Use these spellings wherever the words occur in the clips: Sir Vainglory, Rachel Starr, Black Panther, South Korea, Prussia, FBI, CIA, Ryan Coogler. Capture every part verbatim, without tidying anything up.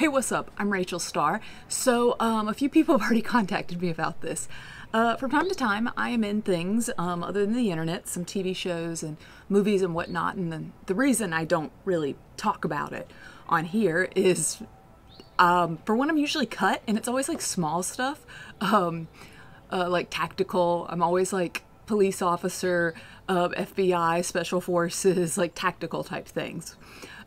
Hey, what's up? I'm Rachel Starr. So um, a few people have already contacted me about this. Uh, from time to time, I am in things um, other than the internet, some T V shows and movies and whatnot. And the, the reason I don't really talk about it on here is um, for when I'm usually cut, and it's always like small stuff, um, uh, like tactical. I'm always like police officer, uh, F B I, special forces, like tactical type things.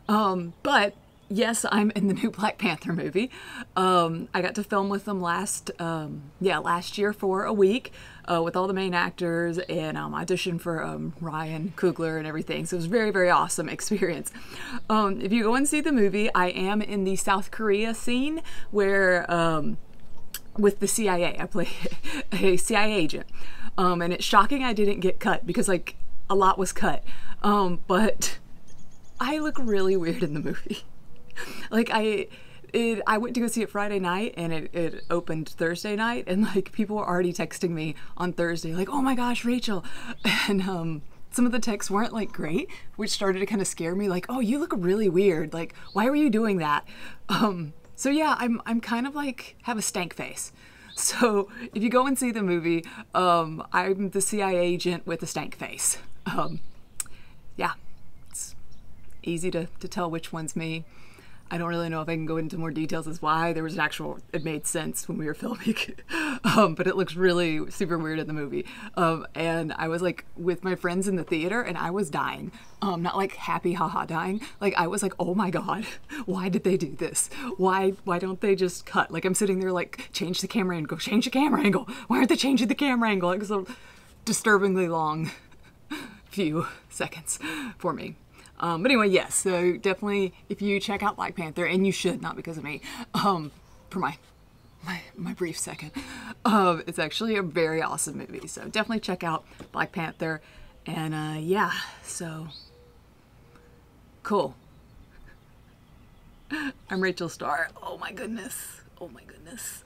Um, but yes, I'm in the new Black Panther movie. Um, I got to film with them last, um, yeah, last year for a week uh, with all the main actors, and um, auditioned for um, Ryan Coogler and everything. So it was a very, very awesome experience. Um, if you go and see the movie, I am in the South Korea scene where um, with the C I A, I play a C I A agent. Um, and it's shocking I didn't get cut because like a lot was cut, um, but I look really weird in the movie. Like I, it, I went to go see it Friday night, and it, it opened Thursday night, and like people were already texting me on Thursday, like, "Oh my gosh, Rachel!" And um, some of the texts weren't like great, which started to kind of scare me. Like, "Oh, you look really weird. Like, why were you doing that?" Um, so yeah, I'm I'm kind of like have a stank face. So if you go and see the movie, um, I'm the C I A agent with a stank face. Um, yeah, it's easy to to tell which one's me. I don't really know if I can go into more details as why. There was an actual, it made sense when we were filming, um, but it looks really super weird in the movie. Um, and I was like with my friends in the theater, and I was dying. Um, not like happy, haha, dying. Like I was like, oh my God, why did they do this? Why, why don't they just cut? Like I'm sitting there like, change the camera angle, change the camera angle. Why aren't they changing the camera angle? It was a disturbingly long few seconds for me. Um, but anyway, yes, so definitely if you check out Black Panther, and you should, not because of me, um, for my, my, my brief second, um, it's actually a very awesome movie. So definitely check out Black Panther. And uh, yeah, so cool. I'm Rachel Starr. Oh my goodness. Oh my goodness.